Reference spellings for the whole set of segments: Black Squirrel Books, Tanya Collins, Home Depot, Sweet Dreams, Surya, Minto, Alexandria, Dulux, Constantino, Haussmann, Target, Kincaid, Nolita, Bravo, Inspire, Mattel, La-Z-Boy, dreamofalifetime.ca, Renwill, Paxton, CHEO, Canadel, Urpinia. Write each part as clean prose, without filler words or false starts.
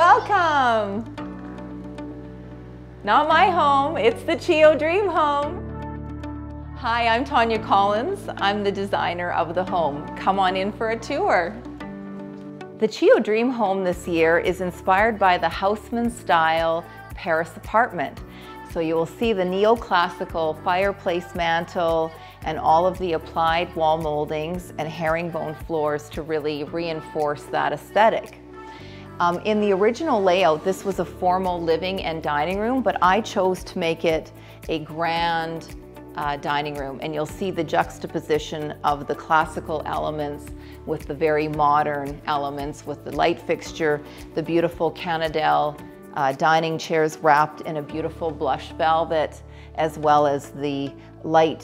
welcome. Not my home, it's the CHEO Dream Home. Hi, I'm Tanya Collins. I'm the designer of the home. Come on in for a tour. The CHEO Dream Home this year is inspired by the Haussmann style Paris apartment. So you will see the neoclassical fireplace mantle and all of the applied wall moldings and herringbone floors to really reinforce that aesthetic. In the original layout, this was a formal living and dining room, but I chose to make it a grand dining room, and you'll see the juxtaposition of the classical elements with the very modern elements, with the light fixture, the beautiful Canadel dining chairs wrapped in a beautiful blush velvet, as well as the light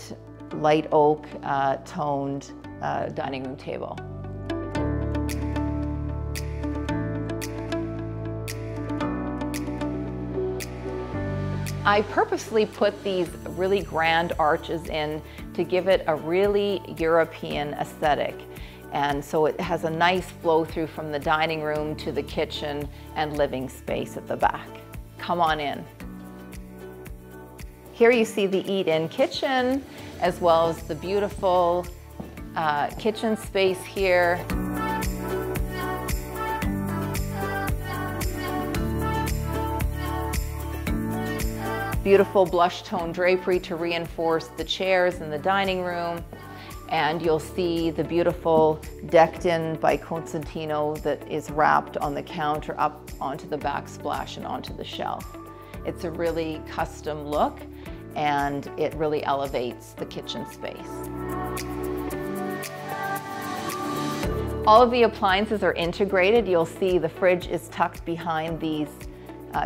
oak toned dining room table. I purposely put these really grand arches in to give it a really European aesthetic. And so it has a nice flow through from the dining room to the kitchen and living space at the back. Come on in. Here you see the eat-in kitchen, as well as the beautiful kitchen space here. Beautiful blush tone drapery to reinforce the chairs in the dining room. And you'll see the beautiful decked in by Constantino that is wrapped on the counter up onto the backsplash and onto the shelf. It's a really custom look, and it really elevates the kitchen space. All of the appliances are integrated. You'll see the fridge is tucked behind these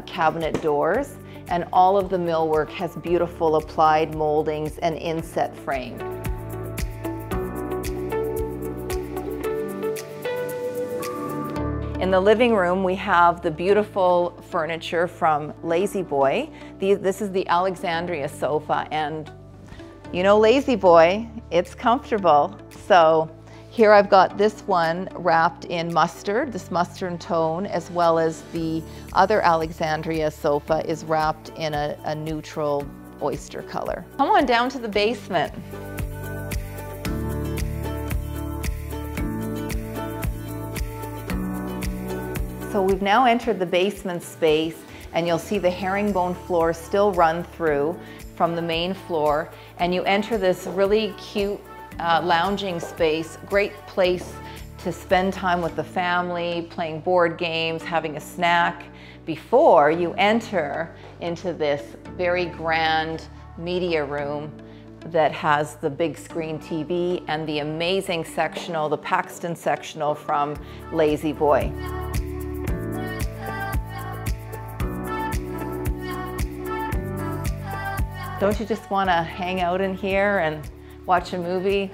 cabinet doors, and all of the millwork has beautiful applied moldings and inset frame. In the living room, we have the beautiful furniture from La-Z-Boy. This is the Alexandria sofa, and you know La-Z-Boy, it's comfortable. So here I've got this one wrapped in mustard, this mustard tone, as well as the other Alexandria sofa is wrapped in a neutral oyster color. Come on down to the basement. So we've now entered the basement space, and you'll see the herringbone floor still run through from the main floor, and you enter this really cute lounging space. Great place to spend time with the family, playing board games, having a snack, before you enter into this very grand media room that has the big screen TV and the amazing sectional, the Paxton sectional from La-Z-Boy. Don't you just want to hang out in here and watch a movie?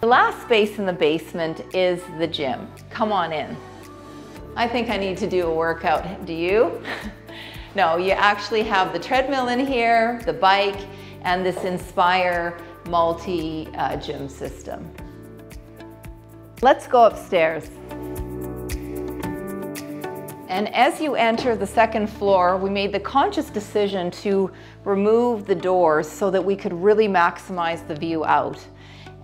The last space in the basement is the gym. Come on in. I think I need to do a workout. Do you? No, you actually have the treadmill in here, the bike, and this Inspire multi-gym system. Let's go upstairs. And as you enter the second floor, we made the conscious decision to remove the doors so that we could really maximize the view out.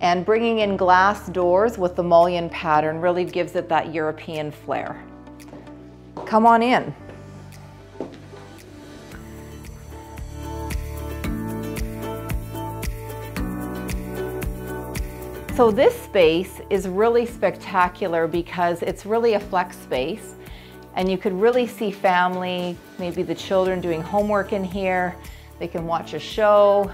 And bringing in glass doors with the mullion pattern really gives it that European flair. Come on in. So this space is really spectacular because it's really a flex space. And you could really see family, maybe the children doing homework in here. They can watch a show,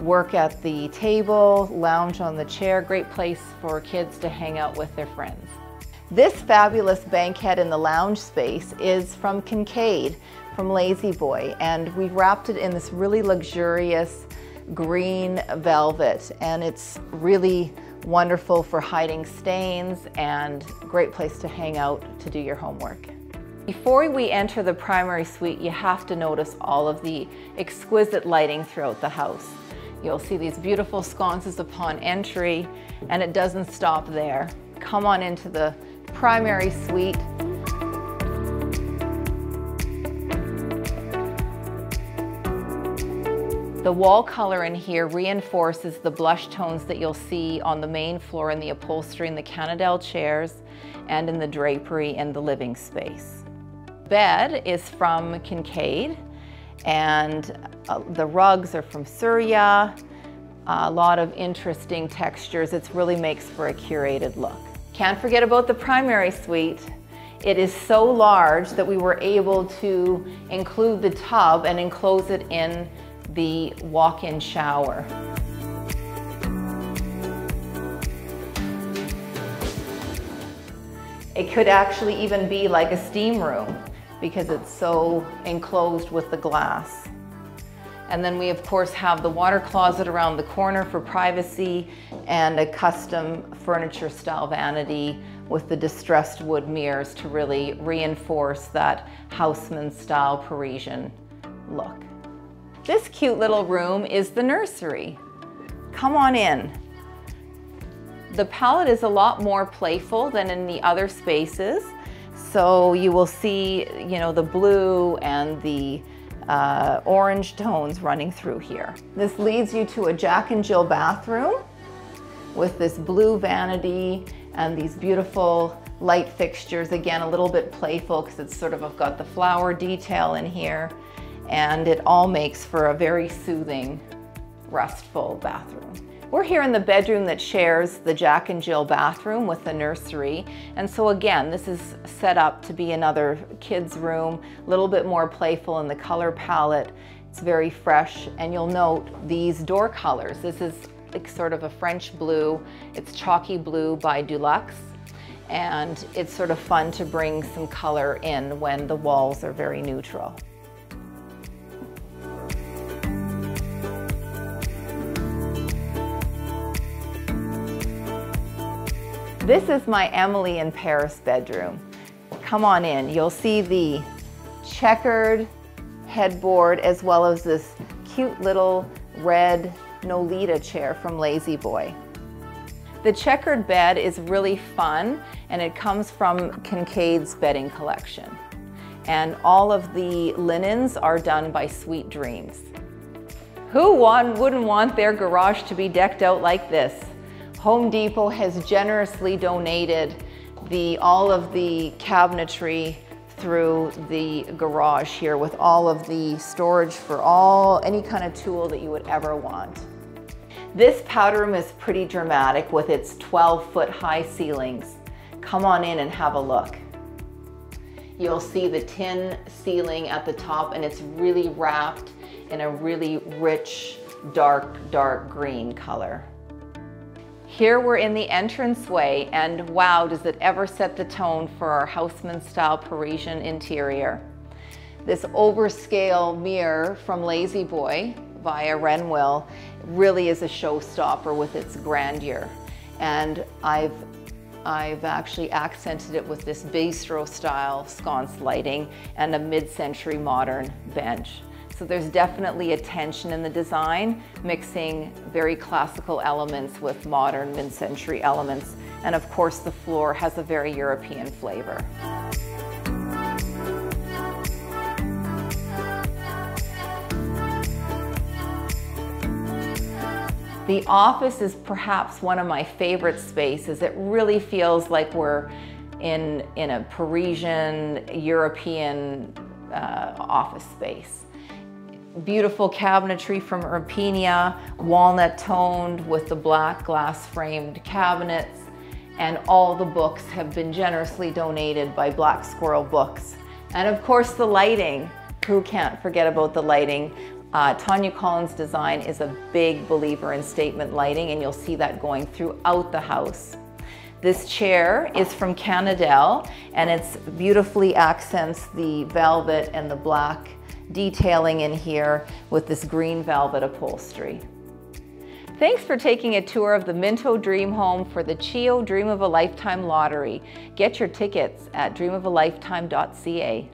work at the table, lounge on the chair. Great place for kids to hang out with their friends. This fabulous banquette in the lounge space is from Kincaid, from La-Z-Boy. And we've wrapped it in this really luxurious green velvet. And it's really wonderful for hiding stains and great place to hang out to do your homework. Before we enter the primary suite, you have to notice all of the exquisite lighting throughout the house. You'll see these beautiful sconces upon entry, and it doesn't stop there. Come on into the primary suite. The wall color in here reinforces the blush tones that you'll see on the main floor in the upholstery in the Canadel chairs and in the drapery in the living space. Bed is from Kincaid, and the rugs are from Surya. A lot of interesting textures. It really makes for a curated look. Can't forget about the primary suite. It is so large that we were able to include the tub and enclose it in the walk-in shower. It could actually even be like a steam room because it's so enclosed with the glass. And then we of course have the water closet around the corner for privacy and a custom furniture style vanity with the distressed wood mirrors to really reinforce that Haussmann style Parisian look. This cute little room is the nursery. Come on in. The palette is a lot more playful than in the other spaces. So you will see, you know, the blue and the orange tones running through here. This leads you to a Jack and Jill bathroom with this blue vanity and these beautiful light fixtures. Again, a little bit playful because it's sort of, I've got the flower detail in here, and it all makes for a very soothing, restful bathroom. We're here in the bedroom that shares the Jack and Jill bathroom with the nursery. And so again, this is set up to be another kid's room, a little bit more playful in the color palette. It's very fresh, and you'll note these door colors. This is sort of a French blue. It's Chalky Blue by Dulux. And it's sort of fun to bring some color in when the walls are very neutral. This is my Emily in Paris bedroom. Come on in. You'll see the checkered headboard as well as this cute little red Nolita chair from La-Z-Boy. The checkered bed is really fun, and it comes from Kincaid's bedding collection. And all of the linens are done by Sweet Dreams. Who wouldn't want their garage to be decked out like this? Home Depot has generously donated all of the cabinetry through the garage here with all of the storage for any kind of tool that you would ever want. This powder room is pretty dramatic with its 12-foot high ceilings. Come on in and have a look. You'll see the tin ceiling at the top, and it's really wrapped in a really rich, dark green color. Here we're in the entranceway, and wow, does it ever set the tone for our Haussmann-style Parisian interior. This overscale mirror from La-Z-Boy via Renwill really is a showstopper with its grandeur. And I've actually accented it with this bistro-style sconce lighting and a mid-century modern bench. So there's definitely a tension in the design, mixing very classical elements with modern mid-century elements. And of course, the floor has a very European flavor. The office is perhaps one of my favorite spaces. It really feels like we're in a Parisian, European office space. Beautiful cabinetry from Urpinia, walnut toned with the black glass framed cabinets, and all the books have been generously donated by Black Squirrel Books. And of course the lighting, who can't forget about the lighting? Tanya Collins' design is a big believer in statement lighting, and you'll see that going throughout the house. This chair is from Canadel, and it's beautifully accents the velvet and the black detailing in here with this green velvet upholstery. Thanks for taking a tour of the Minto Dream Home for the CHEO Dream of a Lifetime Lottery. Get your tickets at dreamofalifetime.ca.